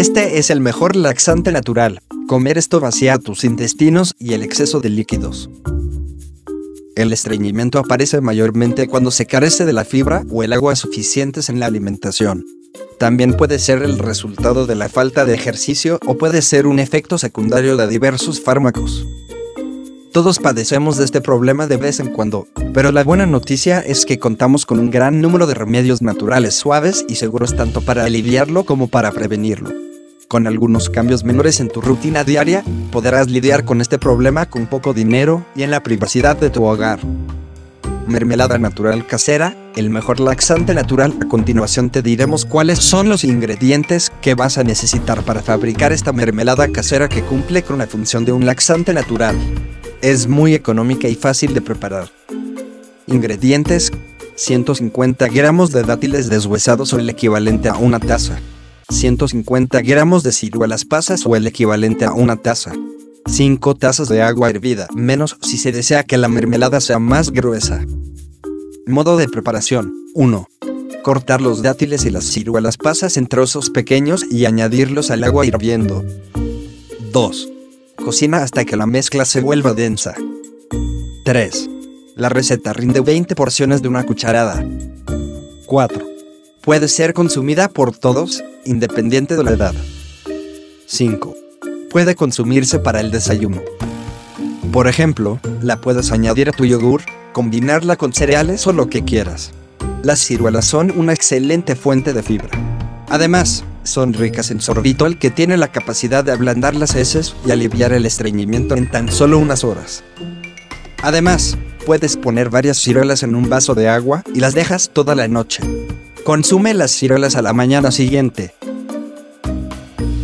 Este es el mejor laxante natural. Comer esto vacía tus intestinos y el exceso de líquidos. El estreñimiento aparece mayormente cuando se carece de la fibra o el agua suficientes en la alimentación. También puede ser el resultado de la falta de ejercicio o puede ser un efecto secundario de diversos fármacos. Todos padecemos de este problema de vez en cuando, pero la buena noticia es que contamos con un gran número de remedios naturales suaves y seguros tanto para aliviarlo como para prevenirlo. Con algunos cambios menores en tu rutina diaria, podrás lidiar con este problema con poco dinero y en la privacidad de tu hogar. Mermelada natural casera, el mejor laxante natural. A continuación te diremos cuáles son los ingredientes que vas a necesitar para fabricar esta mermelada casera que cumple con la función de un laxante natural. Es muy económica y fácil de preparar. Ingredientes: 150 gramos de dátiles deshuesados o el equivalente a una taza, 150 gramos de ciruelas pasas o el equivalente a una taza, 5 tazas de agua hervida, menos si se desea que la mermelada sea más gruesa. Modo de preparación: 1. Cortar los dátiles y las ciruelas pasas en trozos pequeños y añadirlos al agua hirviendo. 2. Cocina hasta que la mezcla se vuelva densa. 3. La receta rinde 20 porciones de una cucharada. 4. Puede ser consumida por todos, independiente de la edad. 5. Puede consumirse para el desayuno. Por ejemplo, la puedes añadir a tu yogur, combinarla con cereales o lo que quieras. Las ciruelas son una excelente fuente de fibra. Además, son ricas en sorbitol que tiene la capacidad de ablandar las heces y aliviar el estreñimiento en tan solo unas horas. Además, puedes poner varias ciruelas en un vaso de agua y las dejas toda la noche. Consume las ciruelas a la mañana siguiente.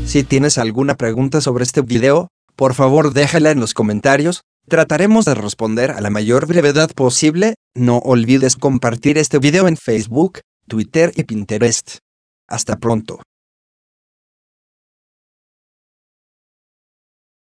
Si tienes alguna pregunta sobre este video, por favor déjala en los comentarios. Trataremos de responder a la mayor brevedad posible. No olvides compartir este video en Facebook, Twitter y Pinterest. Hasta pronto.